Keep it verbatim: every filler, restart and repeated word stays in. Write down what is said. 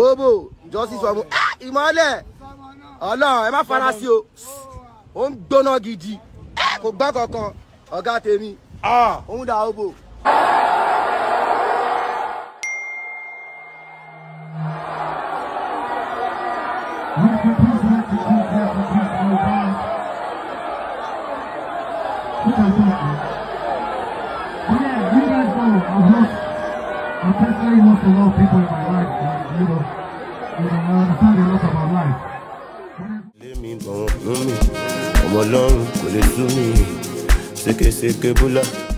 Bobo, Josie Swamu. Ah, Imale. Allah, I'm a farasio. On dono gidi. Eh, ko gba kankan. Oga temi. Ah, on da obo. I'll tell you what, a lot of people in my life, you know, you know, I understand a lot about life. Let me bomb me, I'm alone, will it do me? Seke seke bula.